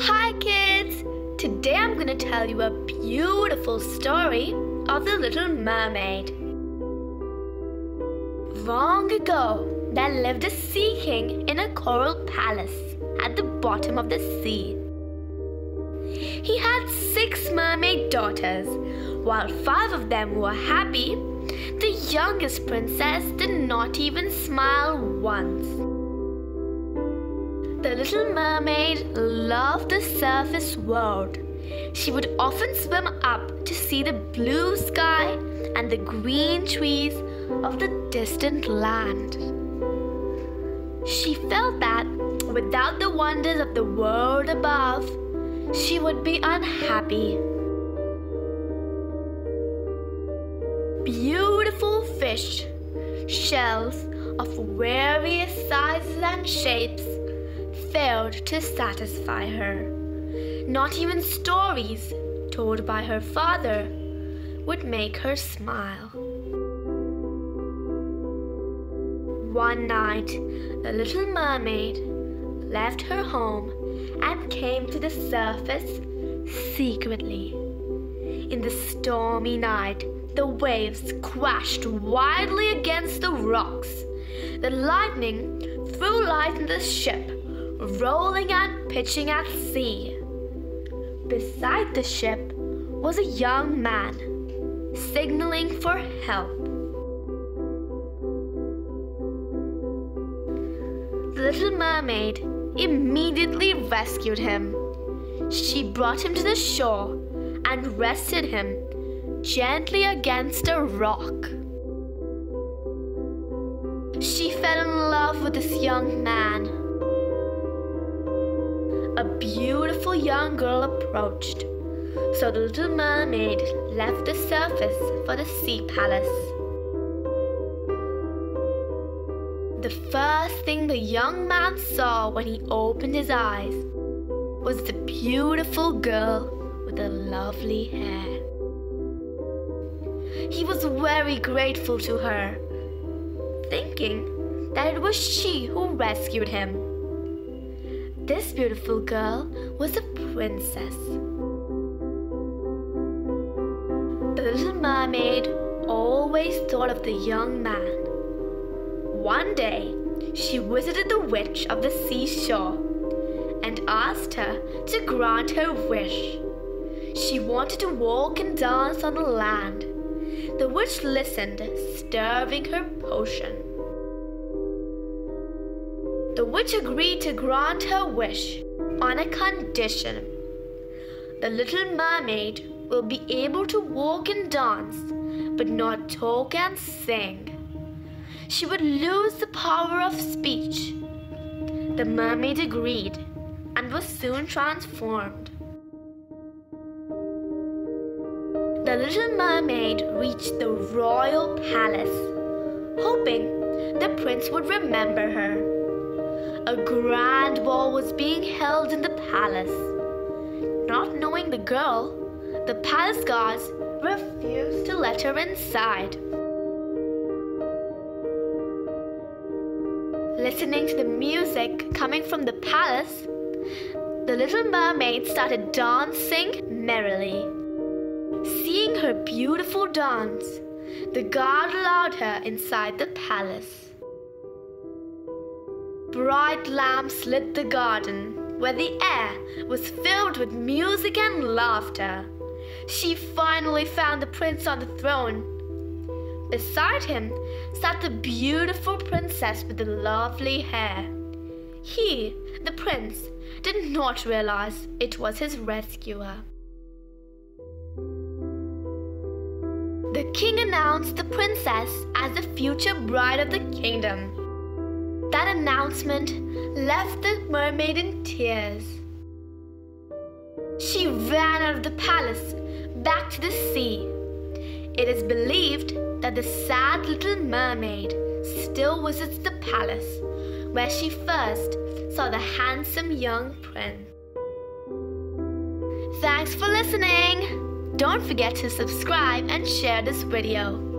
Hi kids! Today I'm going to tell you a beautiful story of the Little Mermaid. Long ago, there lived a sea king in a coral palace at the bottom of the sea. He had 6 mermaid daughters. While 5 of them were happy, the youngest princess did not even smile once. The Little Mermaid loved the surface world. She would often swim up to see the blue sky and the green trees of the distant land. She felt that without the wonders of the world above, she would be unhappy. Beautiful fish, shells of various sizes and shapes, failed to satisfy her. Not even stories told by her father would make her smile. One night, the Little Mermaid left her home and came to the surface secretly. In the stormy night, the waves crashed wildly against the rocks. The lightning threw light into the ship, rolling and pitching at sea. Beside the ship was a young man, signaling for help. The Little Mermaid immediately rescued him. She brought him to the shore and rested him gently against a rock. She fell in love with this young man. A beautiful young girl approached, so the Little Mermaid left the surface for the sea palace. The first thing the young man saw when he opened his eyes was the beautiful girl with the lovely hair. He was very grateful to her, thinking that it was she who rescued him. This beautiful girl was a princess. The Little Mermaid always thought of the young man. One day, she visited the witch of the seashore and asked her to grant her wish. She wanted to walk and dance on the land. The witch listened, stirring her potion. The witch agreed to grant her wish on a condition. The Little Mermaid will be able to walk and dance, but not talk and sing. She would lose the power of speech. The mermaid agreed and was soon transformed. The Little Mermaid reached the royal palace, hoping the prince would remember her. A grand ball was being held in the palace. Not knowing the girl, the palace guards refused to let her inside. Listening to the music coming from the palace, the Little Mermaid started dancing merrily. Seeing her beautiful dance, the guard allowed her inside the palace. Bright lamps lit the garden, where the air was filled with music and laughter. She finally found the prince on the throne. Beside him sat the beautiful princess with the lovely hair. He, the prince, did not realize it was his rescuer. The king announced the princess as the future bride of the kingdom. That announcement left the mermaid in tears. She ran out of the palace, back to the sea. It is believed that the sad Little Mermaid still visits the palace, where she first saw the handsome young prince. Thanks for listening. Don't forget to subscribe and share this video.